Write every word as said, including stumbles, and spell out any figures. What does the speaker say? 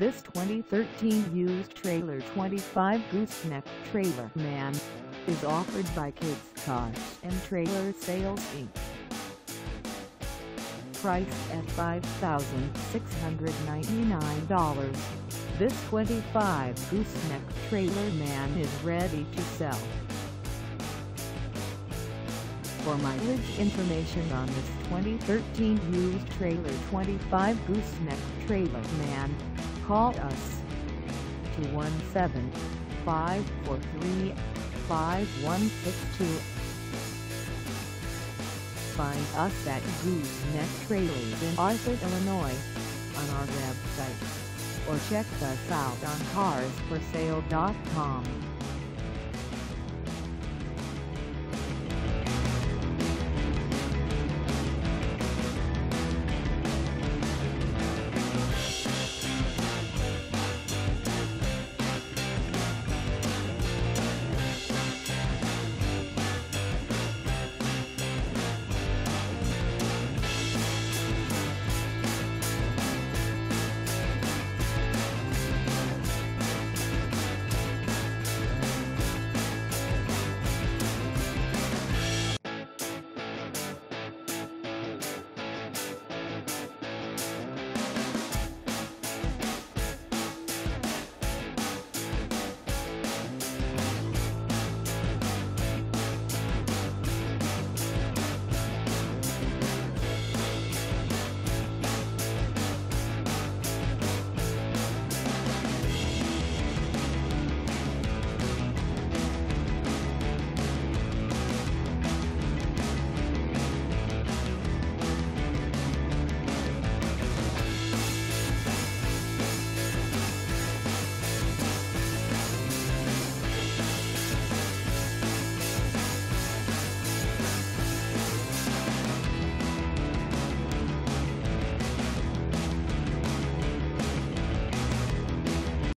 This twenty thirteen used trailer twenty-five Gooseneck Trailerman is offered by Kate's Kars and Trailer Sales Incorporated. Priced at five thousand six hundred ninety-nine dollars, this twenty-five Gooseneck Trailerman is ready to sell. For mileage information on this twenty thirteen used trailer twenty-five Gooseneck Trailerman, call us two one seven, five four three, five one six two. Find us at Gooseneck Trailers in Arthur, Illinois, on our website, or check us out on cars for sale dot com.